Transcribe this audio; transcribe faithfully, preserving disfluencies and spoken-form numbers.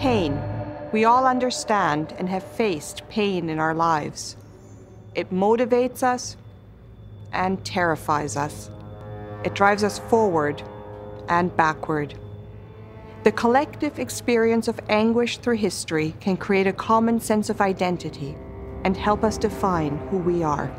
Pain. We all understand and have faced pain in our lives. It motivates us and terrifies us. It drives us forward and backward. The collective experience of anguish through history can create a common sense of identity and help us define who we are.